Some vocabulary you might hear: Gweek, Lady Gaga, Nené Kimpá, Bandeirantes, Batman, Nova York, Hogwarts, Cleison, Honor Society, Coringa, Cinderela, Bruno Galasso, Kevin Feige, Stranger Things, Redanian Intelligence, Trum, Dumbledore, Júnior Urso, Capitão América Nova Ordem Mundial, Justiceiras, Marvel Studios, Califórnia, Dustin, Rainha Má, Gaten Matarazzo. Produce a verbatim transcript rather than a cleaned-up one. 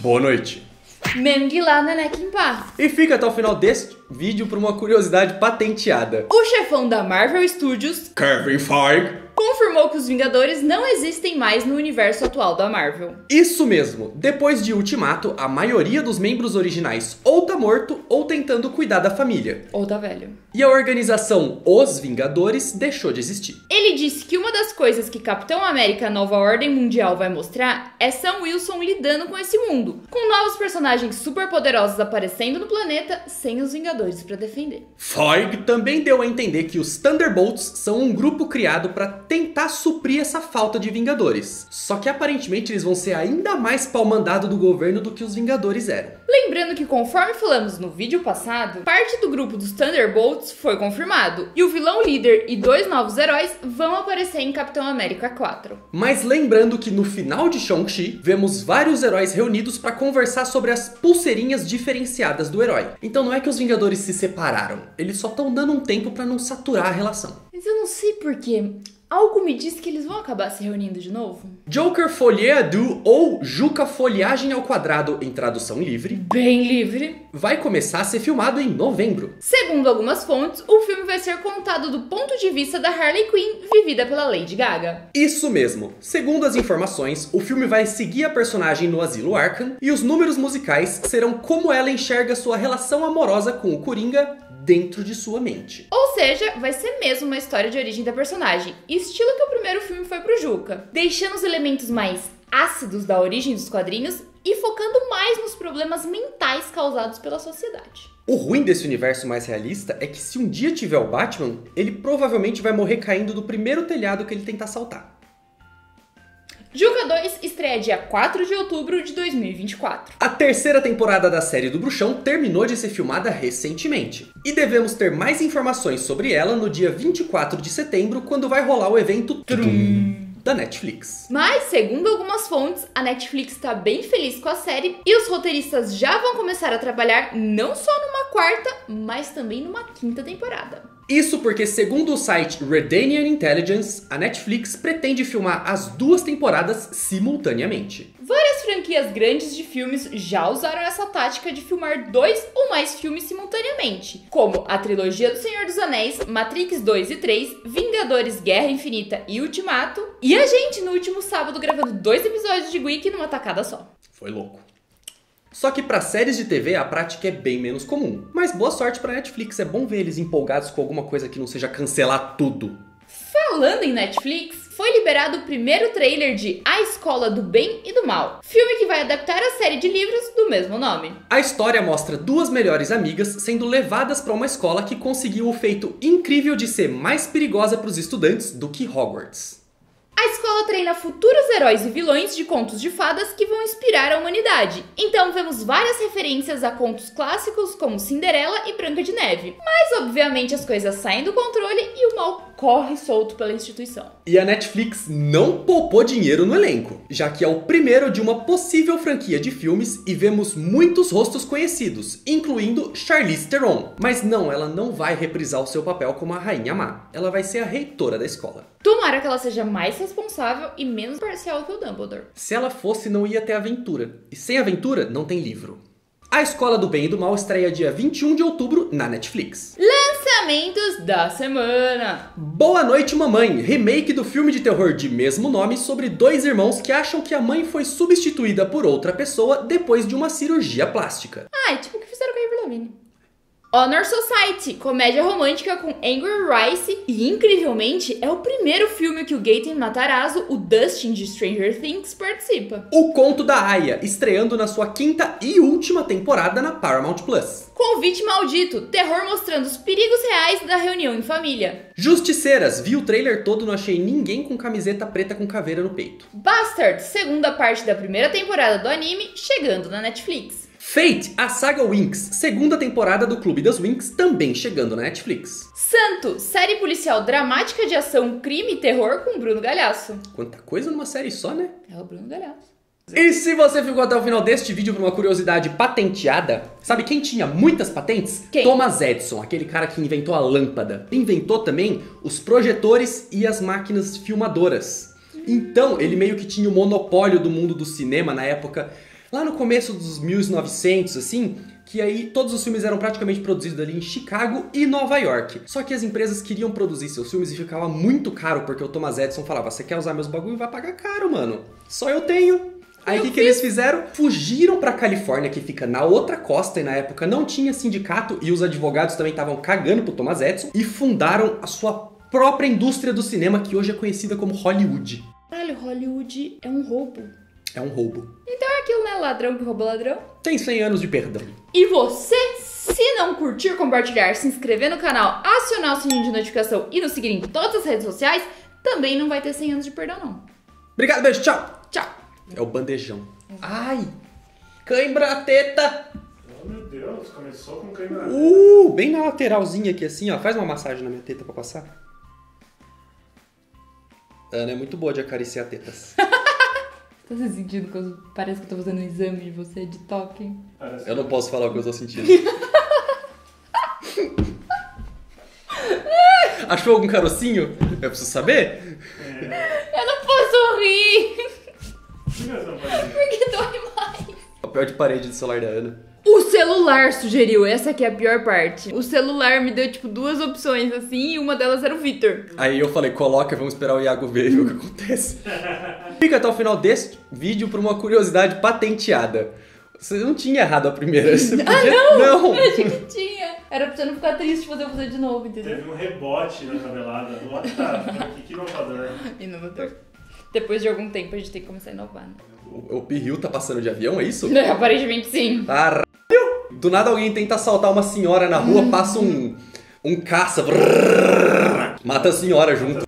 Boa noite. Mesmo que lá, Nené Kimpá. E fica até o final deste vídeo por uma curiosidade patenteada. O chefão da Marvel Studios, Kevin Feige, confirmou que os Vingadores não existem mais no universo atual da Marvel. Isso mesmo. Depois de Ultimato, a maioria dos membros originais ou tá morto ou tentando cuidar da família. Ou tá velho. E a organização Os Vingadores deixou de existir. Ele disse que uma das coisas que Capitão América Nova Ordem Mundial vai mostrar é Sam Wilson lidando com esse mundo, com novos personagens superpoderosos aparecendo no planeta sem os Vingadores pra defender. Feige também deu a entender que os Thunderbolts são um grupo criado pra tentar suprir essa falta de Vingadores. Só que aparentemente eles vão ser ainda mais pau-mandado do governo do que os Vingadores eram. Lembrando que, conforme falamos no vídeo passado, parte do grupo dos Thunderbolts foi confirmado, e o vilão líder e dois novos heróis vão aparecer em Capitão América quatro. Mas lembrando que no final de Shang-Chi, vemos vários heróis reunidos para conversar sobre as pulseirinhas diferenciadas do herói. Então não é que os Vingadores se separaram, eles só estão dando um tempo para não saturar a relação. Mas eu não sei porquê. Algo me diz que eles vão acabar se reunindo de novo. Joker Folheado, ou Juca Folhagem ao Quadrado em tradução livre, bem livre, vai começar a ser filmado em novembro. Segundo algumas fontes, o filme vai ser contado do ponto de vista da Harley Quinn, vivida pela Lady Gaga. Isso mesmo. Segundo as informações, o filme vai seguir a personagem no asilo Arkham, e os números musicais serão como ela enxerga sua relação amorosa com o Coringa dentro de sua mente. Ou seja, vai ser mesmo uma história de origem da personagem, estilo que o primeiro filme foi pro Juca, deixando os elementos mais ácidos da origem dos quadrinhos e focando mais nos problemas mentais causados pela sociedade. O ruim desse universo mais realista é que se um dia tiver o Batman, ele provavelmente vai morrer caindo do primeiro telhado que ele tentar saltar. Juca dois estreia dia quatro de outubro de dois mil e vinte e quatro. A terceira temporada da série do Bruxão terminou de ser filmada recentemente, e devemos ter mais informações sobre ela no dia vinte e quatro de setembro, quando vai rolar o evento Trum da Netflix. Mas, segundo algumas fontes, a Netflix está bem feliz com a série e os roteiristas já vão começar a trabalhar não só numa quarta, mas também numa quinta temporada. Isso porque, segundo o site Redanian Intelligence, a Netflix pretende filmar as duas temporadas simultaneamente. Várias franquias grandes de filmes já usaram essa tática de filmar dois ou mais filmes simultaneamente, como a trilogia do Senhor dos Anéis, Matrix dois e três, Vingadores, Guerra Infinita e Ultimato, e a gente no último sábado gravando dois episódios de Geek numa tacada só. Foi louco. Só que para séries de T V a prática é bem menos comum, mas boa sorte para Netflix, é bom ver eles empolgados com alguma coisa que não seja cancelar tudo. Falando em Netflix, foi liberado o primeiro trailer de A Escola do Bem e do Mal, filme que vai adaptar a série de livros do mesmo nome. A história mostra duas melhores amigas sendo levadas para uma escola que conseguiu o feito incrível de ser mais perigosa para os estudantes do que Hogwarts. A escola treina futuros heróis e vilões de contos de fadas que vão inspirar a humanidade. Então vemos várias referências a contos clássicos como Cinderela e Branca de Neve. Mas obviamente as coisas saem do controle e o mal corre solto pela instituição. E a Netflix não poupou dinheiro no elenco, já que é o primeiro de uma possível franquia de filmes e vemos muitos rostos conhecidos, incluindo Charlize Theron. Mas não, ela não vai reprisar o seu papel como a Rainha Má. Ela vai ser a reitora da escola. Tomara que ela seja mais responsável e menos parcial que o Dumbledore. Se ela fosse, não ia ter aventura. E sem aventura, não tem livro. A Escola do Bem e do Mal estreia dia vinte e um de outubro na Netflix. Lançamentos da semana. Boa Noite Mamãe, remake do filme de terror de mesmo nome sobre dois irmãos que acham que a mãe foi substituída por outra pessoa depois de uma cirurgia plástica. Ah, é tipo o que fizeram com a Avril Lavigne. Honor Society, comédia romântica com Angel Rice, e incrivelmente é o primeiro filme que o Gaten Matarazzo, o Dustin de Stranger Things, participa. O Conto da Aia, estreando na sua quinta e última temporada na Paramount Plus. Convite Maldito, terror mostrando os perigos reais da reunião em família. Justiceiras, vi o trailer todo, não achei ninguém com camiseta preta com caveira no peito. Bastard, segunda parte da primeira temporada do anime, chegando na Netflix. Fate, a saga Winx, segunda temporada do Clube das Winx, também chegando na Netflix. Santo, série policial dramática de ação, crime e terror com Bruno Galasso. Quanta coisa numa série só, né? É o Bruno Galasso. E se você ficou até o final deste vídeo por uma curiosidade patenteada, sabe quem tinha muitas patentes? Quem? Thomas Edison, aquele cara que inventou a lâmpada. Inventou também os projetores e as máquinas filmadoras. Então, ele meio que tinha o monopólio do mundo do cinema na época. Lá no começo dos mil e novecentos, assim, que aí todos os filmes eram praticamente produzidos ali em Chicago e Nova York. Só que as empresas queriam produzir seus filmes e ficava muito caro, porque o Thomas Edison falava, você quer usar meus bagulho? Vai pagar caro, mano. Só eu tenho. Aí o que, que eles fizeram? Fugiram pra Califórnia, que fica na outra costa, e na época não tinha sindicato, e os advogados também estavam cagando pro Thomas Edison, e fundaram a sua própria indústria do cinema, que hoje é conhecida como Hollywood. Caralho, Hollywood é um roubo. É um roubo. Então é aquilo, né? Ladrão que roubou ladrão. Tem cem anos de perdão. E você, se não curtir, compartilhar, se inscrever no canal, acionar o sininho de notificação e nos seguir em todas as redes sociais, também não vai ter cem anos de perdão, não. Obrigado, beijo, tchau. Tchau. É o bandejão. Ai! Cãibra teta! Oh, meu Deus, começou com cãibra teta. Uh, bem na lateralzinha aqui, assim, ó. Faz uma massagem na minha teta pra passar. Ana é muito boa de acariciar tetas. Tá se sentindo que eu... Parece que eu tô fazendo um exame de você de toque, hein? Eu não posso falar o que eu tô sentindo. Achou algum carocinho? Eu preciso saber? É. Eu não posso rir! Porque dói mais. Papel de parede do celular da Ana. O celular sugeriu, essa aqui é a pior parte. O celular me deu tipo duas opções assim, e uma delas era o Victor. Aí eu falei, coloca, vamos esperar o Iago ver o que acontece. Fica até o final deste vídeo por uma curiosidade patenteada. Você não tinha errado a primeira. Você podia... Ah, não! Não! Eu achei que tinha. Era pra você não ficar triste de fazer eu fazer de novo, entendeu? Teve um rebote na tabelada do WhatsApp. Que inovador. Inovador. Depois de algum tempo a gente tem que começar a inovar, né? O, o Pirril tá passando de avião, é isso? É, aparentemente sim. Caralho! Do nada alguém tenta assaltar uma senhora na rua, hum. passa um, um caça, brrr, mata a senhora junto.